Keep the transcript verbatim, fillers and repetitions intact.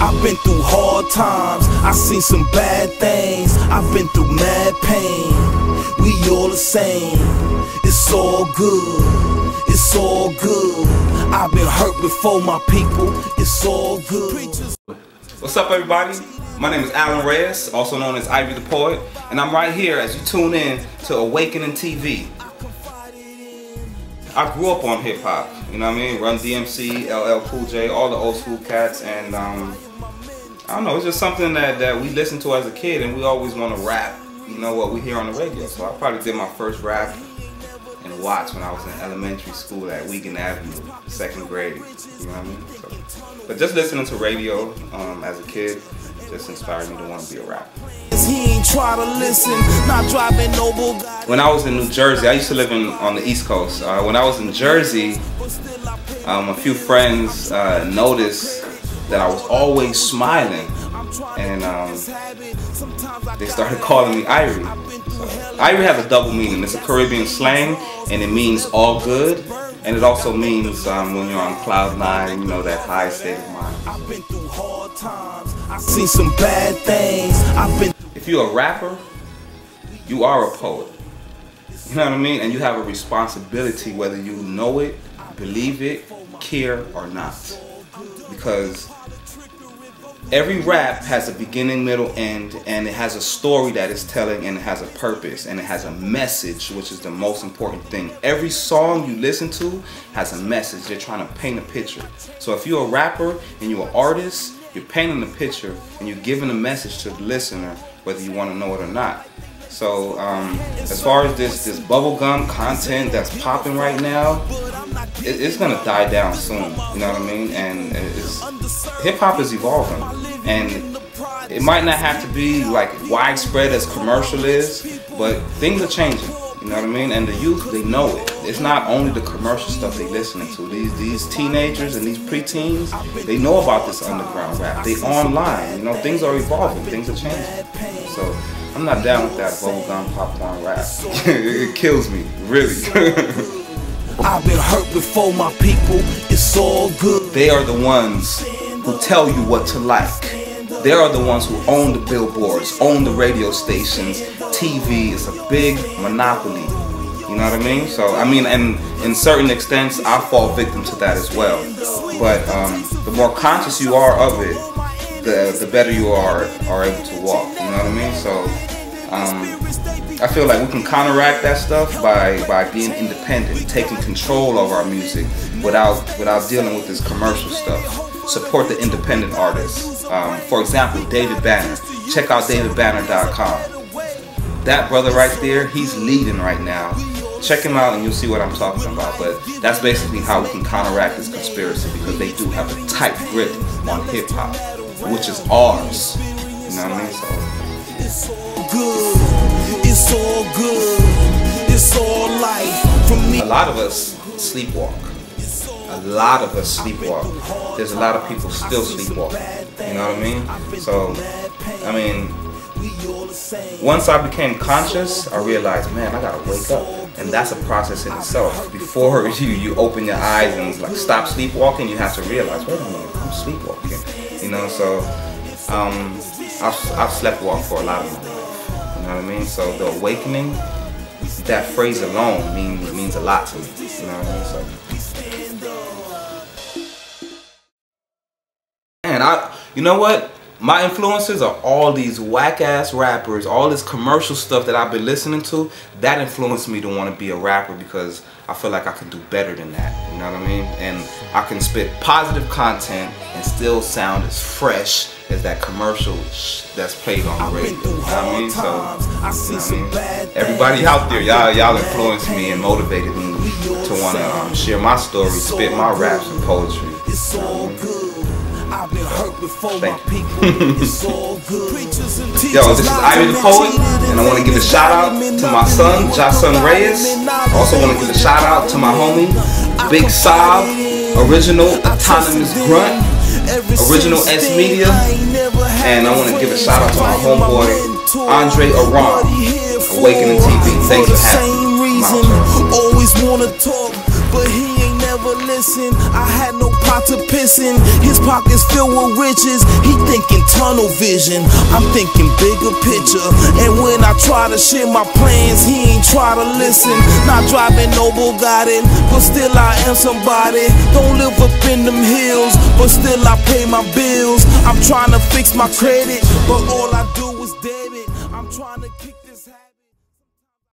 I've been through hard times, I seen some bad things, I've been through mad pain. We all the same, it's all good, it's all good. I've been hurt before, my people, it's all good. What's up, everybody? My name is Alan Reyes, also known as Irie The Poet, and I'm right here as you tune in to Awakening T V. I grew up on hip hop, you know what I mean? Run D M C, L L Cool J, all the old school cats, and um, I don't know, it's just something that, that we listened to as a kid, and we always want to rap, you know, what we hear on the radio. So I probably did my first rap in Watts when I was in elementary school at Weekend Avenue, second grade, you know what I mean? So, but just listening to radio um, as a kid just inspired me to want to be a rapper. When I was in New Jersey, I used to live in, on the East Coast. Uh, when I was in Jersey, um, a few friends uh, noticed that I was always smiling, and um, they started calling me Irie. So, Irie has a double meaning. It's a Caribbean slang, and it means all good, and it also means um, when you're on cloud nine, you know, that high state of mind. I've been through hard times. I've seen some bad things. I've been. If you're a rapper, you are a poet. You know what I mean? And you have a responsibility, whether you know it, believe it, care or not, because every rap has a beginning, middle, end, and it has a story that it's telling, and it has a purpose, and it has a message, which is the most important thing. Every song you listen to has a message. They're trying to paint a picture. So if you're a rapper and you're an artist, you're painting a picture and you're giving a message to the listener, whether you want to know it or not. So um, as far as this, this bubblegum content that's popping right now, it, it's going to die down soon, you know what I mean? And hip-hop is evolving, and it might not have to be like widespread as commercial is, but things are changing, you know what I mean? And the youth, they know it. It's not only the commercial stuff they listening to. These, these teenagers and these preteens, they know about this underground rap. They online, you know, things are evolving, things are changing. So I'm not down with that bubblegum popcorn rap. It kills me, really. I've been hurt before, my people, it's all good. They are the ones who tell you what to like. They are the ones who own the billboards, own the radio stations. T V is a big monopoly, you know what I mean? So, I mean, and in certain extents, I fall victim to that as well. But um, the more conscious you are of it, the, the better you are, are able to walk, you know what I mean? So, um, I feel like we can counteract that stuff by, by being independent, taking control of our music without, without dealing with this commercial stuff. Support the independent artists. Um, for example, David Banner. Check out david banner dot com. That brother right there, he's leading right now. Check him out and you'll see what I'm talking about. But that's basically how we can counteract this conspiracy, because they do have a tight grip on hip hop, which is ours. You know what I mean? So it's all good. It's all good. It's all life for me. A lot of us sleepwalk. A lot of us sleepwalk. There's a lot of people still sleepwalk. You know what I mean? So, I mean, once I became conscious, I realized, man, I gotta wake up. And that's a process in itself. Before you, you open your eyes and like stop sleepwalking, you have to realize, wait a minute, I'm sleepwalking. You know, so um, I've, I've sleptwalked for a lot of my life. You know what I mean? So the awakening, that phrase alone means, means a lot to me. You know what I mean? So. And I, you know what? My influences are all these whack-ass rappers, all this commercial stuff that I've been listening to. That influenced me to want to be a rapper, because I feel like I can do better than that. You know what I mean? And I can spit positive content and still sound as fresh as that commercial sh that's played on the radio. You know what I mean? So, you know what I mean? Everybody out there, y'all, y'all influenced me and motivated me to want to um, share my story, spit my raps and poetry. It's all good. I've been hurt before, my people. It's all good. Yo, this is Irie The Poet, and I want to give a shout out to my son, Jason Reyes. I also want to give a shout out to my homie, Big Sob, Original Autonomous Grunt, Original S Media, and I want to give a shout out to my homeboy, Andre Auram, Awakening T V. Thanks for having me. Always want to talk, but he ain't never missing. I had no pot to piss in. His pockets filled with riches. He thinking tunnel vision, I'm thinking bigger picture. And when I try to share my plans, he ain't try to listen. Not driving no Bugatti, but still I am somebody. Don't live up in them hills, but still I pay my bills. I'm trying to fix my credit, but all I do